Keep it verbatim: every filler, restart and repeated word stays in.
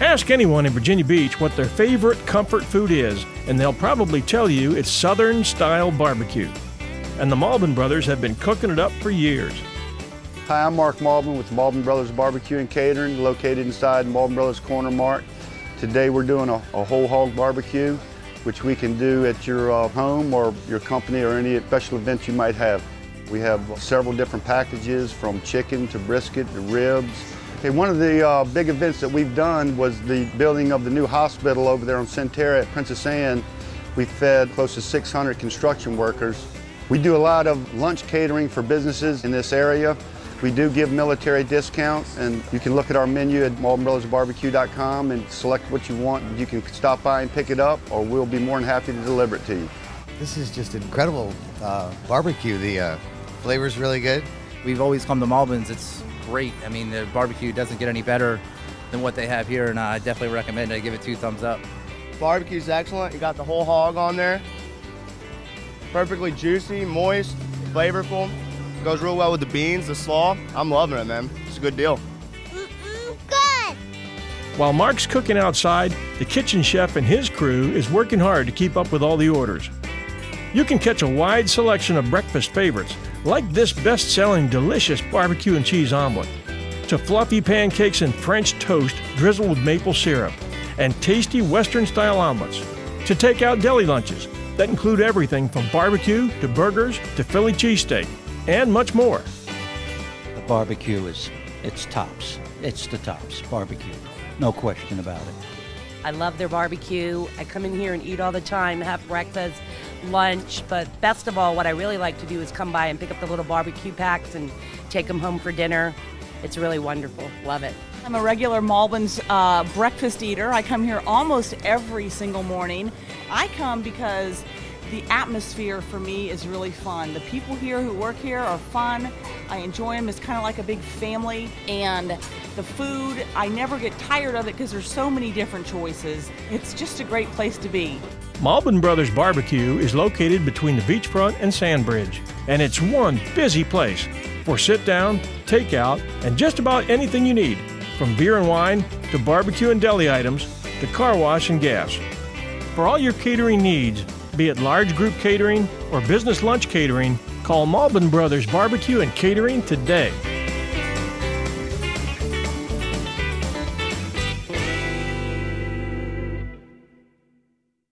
Ask anyone in Virginia Beach what their favorite comfort food is, and they'll probably tell you it's Southern-style barbecue. And the Malbon Brothers have been cooking it up for years. Hi, I'm Mark Malbon with Malbon Brothers Barbecue and Catering, located inside Malbon Brothers Corner Mart. Today we're doing a, a whole hog barbecue, which we can do at your uh, home or your company or any special events you might have. We have several different packages, from chicken to brisket to ribs. Okay, one of the uh, big events that we've done was the building of the new hospital over there on Sentara at Princess Anne. We fed close to six hundred construction workers. We do a lot of lunch catering for businesses in this area. We do give military discounts, and you can look at our menu at malbon brothers barbecue dot com and select what you want. You can stop by and pick it up, or we'll be more than happy to deliver it to you. This is just incredible uh, barbecue. The uh, flavor's really good. We've always come to Malbon's. It's great. I mean, the barbecue doesn't get any better than what they have here, and I definitely recommend it. I give it two thumbs up. Barbecue's excellent. You got the whole hog on there. Perfectly juicy, moist, flavorful. Goes real well with the beans, the slaw. I'm loving it, man. It's a good deal. Mm-mm, good! While Mark's cooking outside, the kitchen chef and his crew is working hard to keep up with all the orders. You can catch a wide selection of breakfast favorites, like this best-selling delicious barbecue and cheese omelet, to fluffy pancakes and French toast drizzled with maple syrup, and tasty Western-style omelets, to take-out deli lunches that include everything from barbecue to burgers to Philly cheesesteak, and much more. The barbecue is, it's tops. It's the tops, barbecue. No question about it. I love their barbecue. I come in here and eat all the time, have breakfast, lunch, but best of all, what I really like to do is come by and pick up the little barbecue packs and take them home for dinner. It's really wonderful, love it. I'm a regular Malbon's uh, breakfast eater. I come here almost every single morning. I come because the atmosphere for me is really fun. The people here who work here are fun. I enjoy them. It's kind of like a big family. And the food, I never get tired of it because there's so many different choices. It's just a great place to be. Malbon Brothers Barbecue is located between the beachfront and Sandbridge, and it's one busy place for sit-down, take-out, and just about anything you need, from beer and wine to barbecue and deli items to car wash and gas. For all your catering needs, be it large group catering or business lunch catering, call Malbon Brothers Barbecue and Catering today.